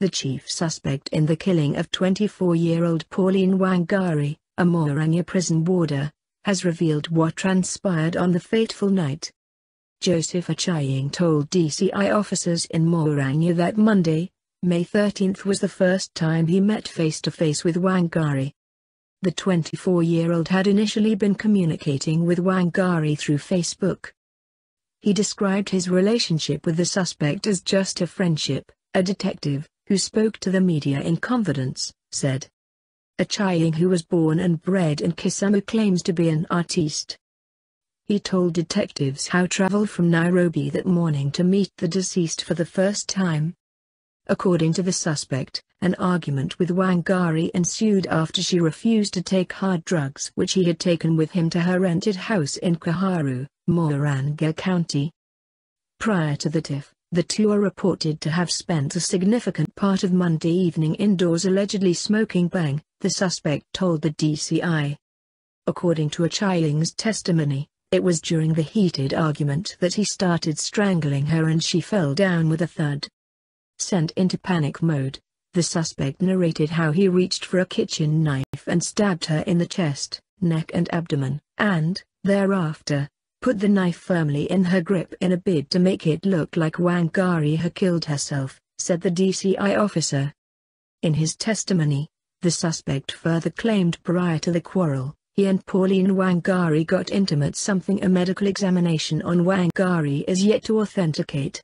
the chief suspect in the killing of 24-year-old Pauline Wangari, a Murang'a prison warder, has revealed what transpired on the fateful night. Joseph Ochieng' told DCI officers in Murang'a that Monday, May 13, was the first time he met face-to-face with Wangari. The 24-year-old had initially been communicating with Wangari through Facebook. He described his relationship with the suspect as just a friendship, a detective, who spoke to the media in confidence, said. Ochieng', who was born and bred in Kisumu, claims to be an artiste. He told detectives how he traveled from Nairobi that morning to meet the deceased for the first time. According to the suspect, an argument with Wangari ensued after she refused to take hard drugs which he had taken with him to her rented house in Kiharu, Murang'a County. Prior to the tiff, the two are reported to have spent a significant part of Monday evening indoors allegedly smoking bang, the suspect told the DCI. According to Ochieng's testimony, it was during the heated argument that he started strangling her and she fell down with a thud. Sent into panic mode, the suspect narrated how he reached for a kitchen knife and stabbed her in the chest, neck and abdomen, and, thereafter, put the knife firmly in her grip in a bid to make it look like Wangari had killed herself, said the DCI officer. In his testimony, the suspect further claimed prior to the quarrel, he and Pauline Wangari got intimate, something a medical examination on Wangari is yet to authenticate.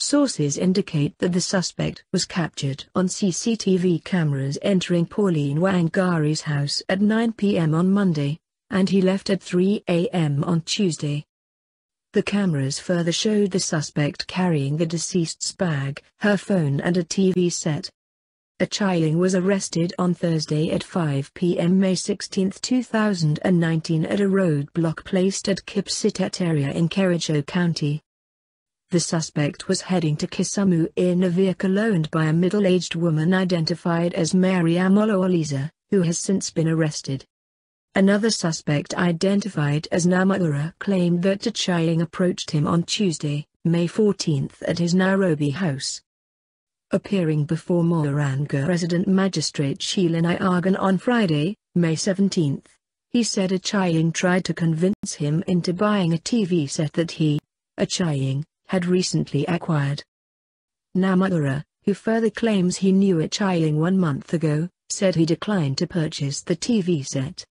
Sources indicate that the suspect was captured on CCTV cameras entering Pauline Wangari's house at 9 p.m. on Monday, and he left at 3 a.m. on Tuesday. The cameras further showed the suspect carrying the deceased's bag, her phone and a TV set. Ochieng' was arrested on Thursday at 5 p.m. May 16, 2019 at a roadblock placed at Kipsitet area in Kericho County. The suspect was heading to Kisumu in a vehicle owned by a middle-aged woman identified as Mary Amolo Oliza, who has since been arrested. Another suspect identified as Namaura claimed that Ochieng' approached him on Tuesday, May 14 at his Nairobi house. Appearing before Murang'a resident magistrate Sheila Argon on Friday, May 17, he said Ochieng' tried to convince him into buying a TV set that he, Ochieng', had recently acquired. Namaura, who further claims he knew Ochieng' 1 month ago, said he declined to purchase the TV set.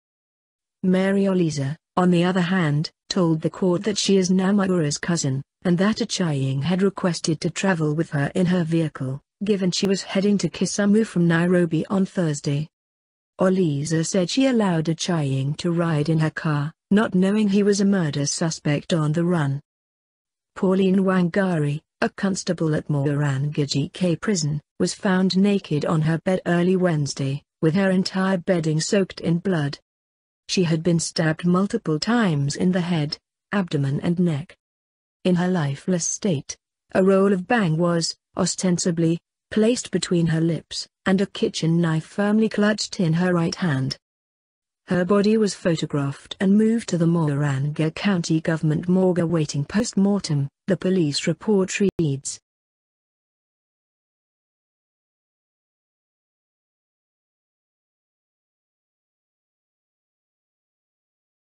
Mary Oliza, on the other hand, told the court that she is Namaura's cousin, and that Ochieng' had requested to travel with her in her vehicle, given she was heading to Kisumu from Nairobi on Thursday. Oliza said she allowed Ochieng' to ride in her car, not knowing he was a murder suspect on the run. Pauline Wangari, a constable at Morangaji prison, was found naked on her bed early Wednesday, with her entire bedding soaked in blood. She had been stabbed multiple times in the head, abdomen and neck. In her lifeless state, a roll of bang was, ostensibly, placed between her lips, and a kitchen knife firmly clutched in her right hand. Her body was photographed and moved to the Murang'a County Government morgue awaiting post-mortem, the police report reads.